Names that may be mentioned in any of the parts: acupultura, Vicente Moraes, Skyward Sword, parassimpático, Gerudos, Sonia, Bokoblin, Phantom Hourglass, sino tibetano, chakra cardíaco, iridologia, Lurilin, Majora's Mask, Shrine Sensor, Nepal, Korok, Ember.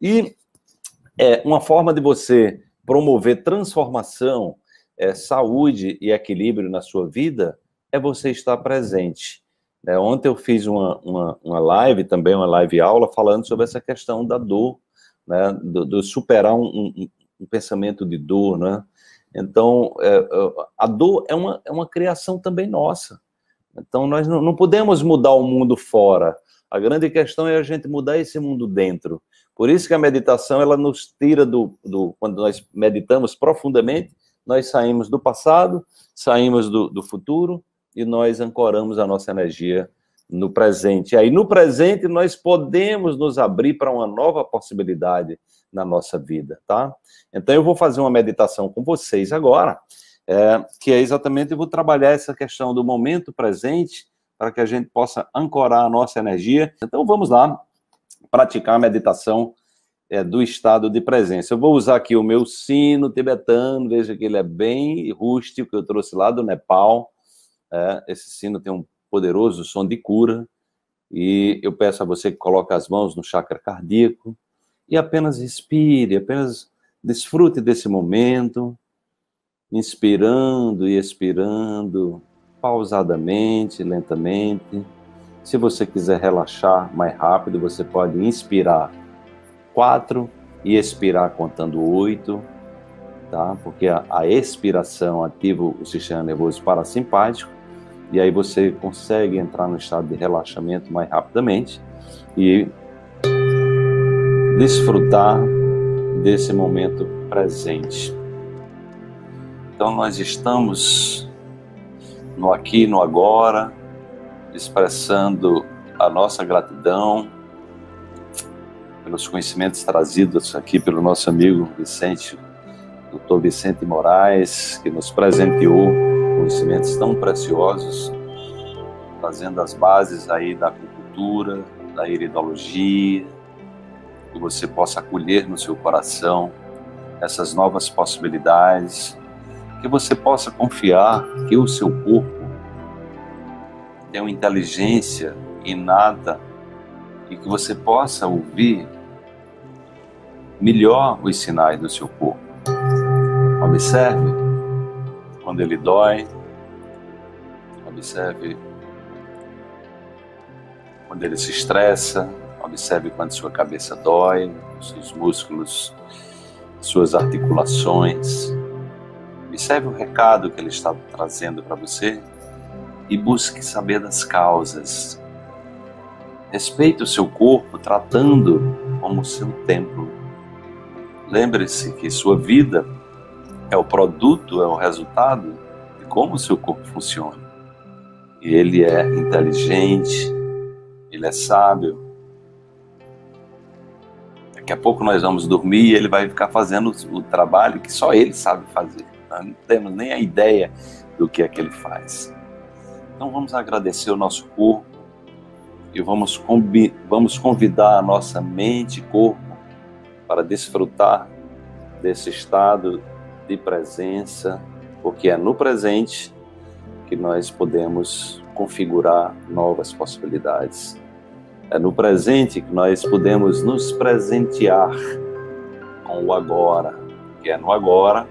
E é uma forma de você promover transformação, saúde e equilíbrio na sua vida é você estar presente. Ontem eu fiz uma live também, uma live aula, falando sobre essa questão da dor, né? Do superar um pensamento de dor, né? Então, a dor é uma criação também nossa. Então, nós não podemos mudar o mundo fora. A grande questão é a gente mudar esse mundo dentro. Por isso que a meditação, ela nos tira quando nós meditamos profundamente, nós saímos do passado, saímos do futuro, e nós ancoramos a nossa energia no presente. E aí, no presente, nós podemos nos abrir para uma nova possibilidade na nossa vida, tá? Então, eu vou fazer uma meditação com vocês agora, que é exatamente, eu vou trabalhar essa questão do momento presente, para que a gente possa ancorar a nossa energia. Então, vamos lá praticar a meditação do estado de presença. Eu vou usar aqui o meu sino tibetano, veja que ele é bem rústico, que eu trouxe lá do Nepal. Esse sino tem um poderoso som de cura, e eu peço a você que coloque as mãos no chakra cardíaco e apenas respire, apenas desfrute desse momento, inspirando e expirando pausadamente, lentamente. Se você quiser relaxar mais rápido, você pode inspirar 4 e expirar contando 8. Tá? Porque a expiração ativa o sistema nervoso parassimpático, e aí você consegue entrar no estado de relaxamento mais rapidamente e desfrutar desse momento presente. Então nós estamos no aqui, no agora, expressando a nossa gratidão pelos conhecimentos trazidos aqui pelo nosso amigo Dr. Vicente Moraes, que nos presenteou conhecimentos tão preciosos, fazendo as bases aí da acupultura, da iridologia, que você possa acolher no seu coração essas novas possibilidades, que você possa confiar que o seu corpo tem uma inteligência inata e que você possa ouvir melhor os sinais do seu corpo. Observe quando ele dói, observe quando ele se estressa, observe quando sua cabeça dói, seus músculos, suas articulações. Observe o recado que ele está trazendo para você e busque saber das causas. Respeite o seu corpo, tratando como seu templo. Lembre-se que sua vida é o produto, é o resultado de como o seu corpo funciona. E ele é inteligente, ele é sábio. Daqui a pouco nós vamos dormir e ele vai ficar fazendo o trabalho que só ele sabe fazer. Nós não temos nem a ideia do que é que ele faz. Então vamos agradecer o nosso corpo e vamos convidar a nossa mente e corpo para desfrutar desse estado de presença, porque é no presente que nós podemos configurar novas possibilidades. É no presente que nós podemos nos presentear com o agora, que é no agora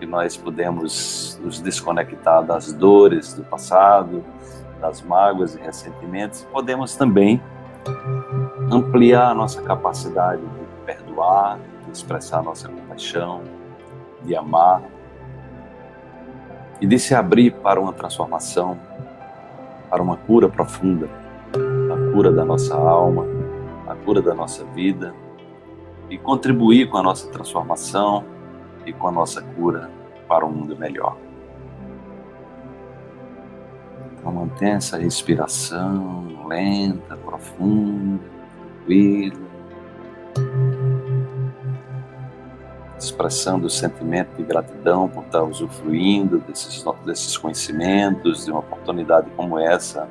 que nós podemos nos desconectar das dores do passado, das mágoas e ressentimentos. Podemos também ampliar a nossa capacidade de perdoar, de expressar nossa compaixão, de amar e de se abrir para uma transformação, para uma cura profunda, a cura da nossa alma, a cura da nossa vida, e contribuir com a nossa transformação e com a nossa cura para um mundo melhor. Então mantenha essa respiração lenta, profunda, tranquila, expressando o sentimento de gratidão por estar usufruindo desses conhecimentos, de uma oportunidade como essa.